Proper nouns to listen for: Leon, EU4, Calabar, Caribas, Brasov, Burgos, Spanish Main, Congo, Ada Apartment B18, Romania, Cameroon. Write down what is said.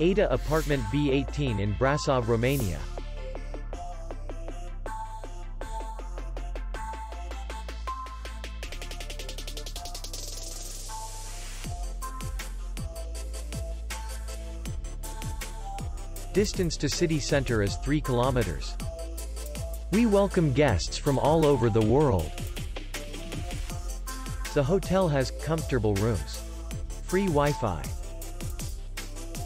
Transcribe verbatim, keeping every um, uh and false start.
Ada Apartment B eighteen in Brasov, Romania. Distance to city center is three kilometers. We welcome guests from all over the world. The hotel has comfortable rooms, free Wi-Fi,